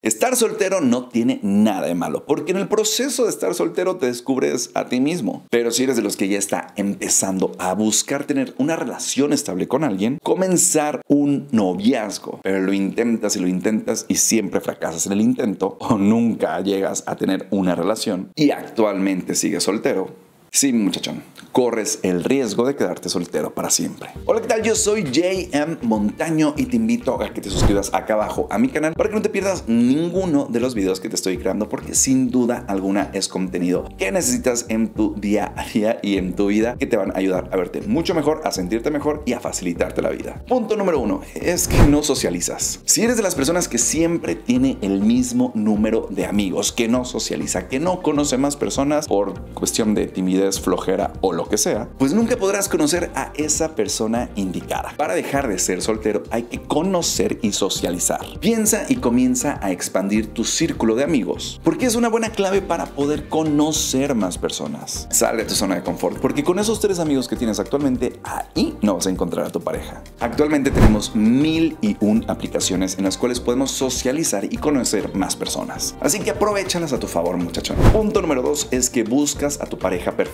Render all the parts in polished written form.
Estar soltero no tiene nada de malo, porque en el proceso de estar soltero te descubres a ti mismo. Pero si eres de los que ya está empezando a buscar tener una relación estable con alguien, comenzar un noviazgo, pero lo intentas y siempre fracasas en el intento o nunca llegas a tener una relación y actualmente sigues soltero, sí, muchachón, corres el riesgo de quedarte soltero para siempre. Hola, ¿qué tal? Yo soy J.M. Montaño y te invito a que te suscribas acá abajo a mi canal para que no te pierdas ninguno de los videos que te estoy creando, porque sin duda alguna es contenido que necesitas en tu día a día y en tu vida, que te van a ayudar a verte mucho mejor, a sentirte mejor y a facilitarte la vida. Punto número 1 es que no socializas. Si eres de las personas que siempre tiene el mismo número de amigos, que no socializa, que no conoce más personas por cuestión de timidez, flojera o lo que sea, pues nunca podrás conocer a esa persona indicada. Para dejar de ser soltero hay que conocer y socializar. Piensa y comienza a expandir tu círculo de amigos, porque es una buena clave para poder conocer más personas. Sal de tu zona de confort, porque con esos 3 amigos que tienes actualmente, ahí no vas a encontrar a tu pareja. Actualmente tenemos 1001 aplicaciones en las cuales podemos socializar y conocer más personas, así que aprovéchalas a tu favor, muchachón. Punto número 2 es que buscas a tu pareja perfecta.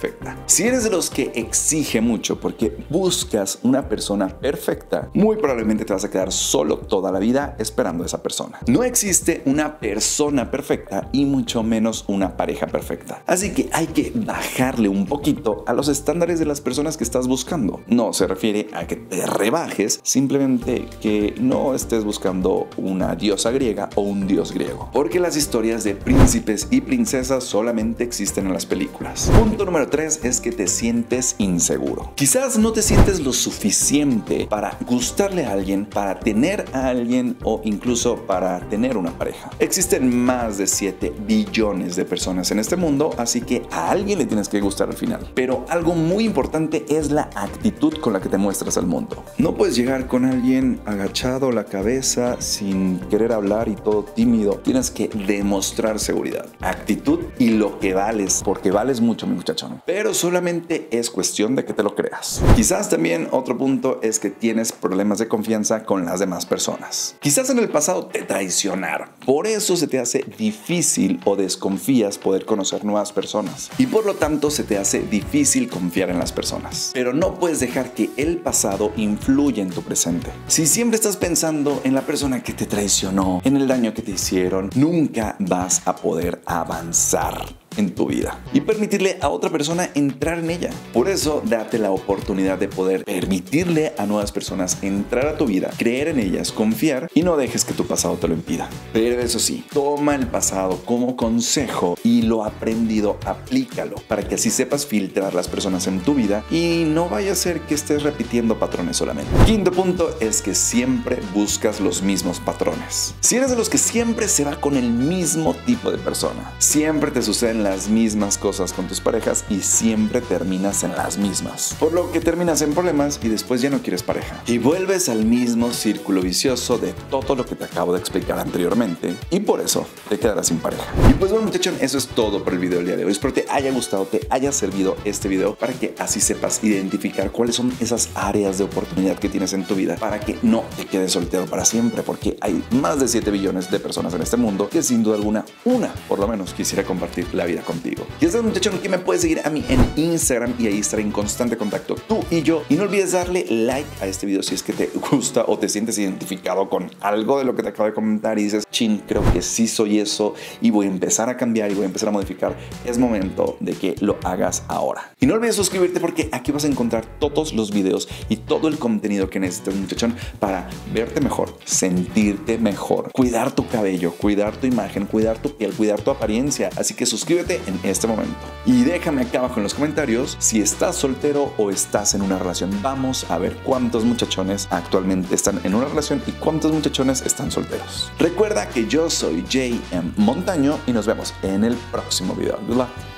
Si eres de los que exige mucho porque buscas una persona perfecta, muy probablemente te vas a quedar solo toda la vida esperando a esa persona. No existe una persona perfecta y mucho menos una pareja perfecta. Así que hay que bajarle un poquito a los estándares de las personas que estás buscando. No se refiere a que te rebajes, simplemente que no estés buscando una diosa griega o un dios griego, porque las historias de príncipes y princesas solamente existen en las películas. Punto número 3 es que te sientes inseguro. Quizás no te sientes lo suficiente para gustarle a alguien, para tener a alguien o incluso para tener una pareja. Existen más de 7 billones de personas en este mundo, así que a alguien le tienes que gustar al final. Pero algo muy importante es la actitud con la que te muestras al mundo. No puedes llegar con alguien agachado la cabeza, sin querer hablar y todo tímido. Tienes que demostrar seguridad, actitud y lo que vales, porque vales mucho, mi muchacho. Pero solamente es cuestión de que te lo creas. Quizás también otro punto es que tienes problemas de confianza con las demás personas. Quizás en el pasado te traicionaron, por eso se te hace difícil o desconfías poder conocer nuevas personas, y por lo tanto se te hace difícil confiar en las personas. Pero no puedes dejar que el pasado influya en tu presente. Si siempre estás pensando en la persona que te traicionó, en el daño que te hicieron, nunca vas a poder avanzar en tu vida y permitirle a otra persona entrar en ella. Por eso, date la oportunidad de poder permitirle a nuevas personas entrar a tu vida, creer en ellas, confiar, y no dejes que tu pasado te lo impida. Pero eso sí, toma el pasado como consejo y lo aprendido aplícalo, para que así sepas filtrar las personas en tu vida y no vaya a ser que estés repitiendo patrones solamente. Quinto punto es que siempre buscas los mismos patrones. Si eres de los que siempre se va con el mismo tipo de persona, siempre te suceden las mismas cosas con tus parejas y siempre terminas en las mismas, por lo que terminas en problemas y después ya no quieres pareja y vuelves al mismo círculo vicioso de todo lo que te acabo de explicar anteriormente, y por eso te quedarás sin pareja. Y pues bueno, muchachón, eso es todo por el video del día de hoy. Espero te haya gustado, te haya servido este video, para que así sepas identificar cuáles son esas áreas de oportunidad que tienes en tu vida, para que no te quedes soltero para siempre, porque hay más de 7 billones de personas en este mundo que sin duda alguna, una por lo menos, quisiera compartir la vida contigo. Y es el muchacho que me puedes seguir a mí en Instagram, y ahí estaré en constante contacto tú y yo. Y no olvides darle like a este video si es que te gusta o te sientes identificado con algo de lo que te acabo de comentar y dices, chin, creo que sí soy eso y voy a empezar a cambiar y voy a empezar a modificar. Es momento de que lo hagas ahora. Y no olvides suscribirte, porque aquí vas a encontrar todos los videos y todo el contenido que necesitas, muchachón, para verte mejor, sentirte mejor, cuidar tu cabello, cuidar tu imagen, cuidar tu piel, cuidar tu apariencia. Así que suscríbete en este momento y déjame acá abajo en los comentarios si estás soltero o estás en una relación. Vamos a ver cuántos muchachones actualmente están en una relación y cuántos muchachones están solteros. Recuerda que yo soy J.M. Montaño y nos vemos en el próximo video. Good luck.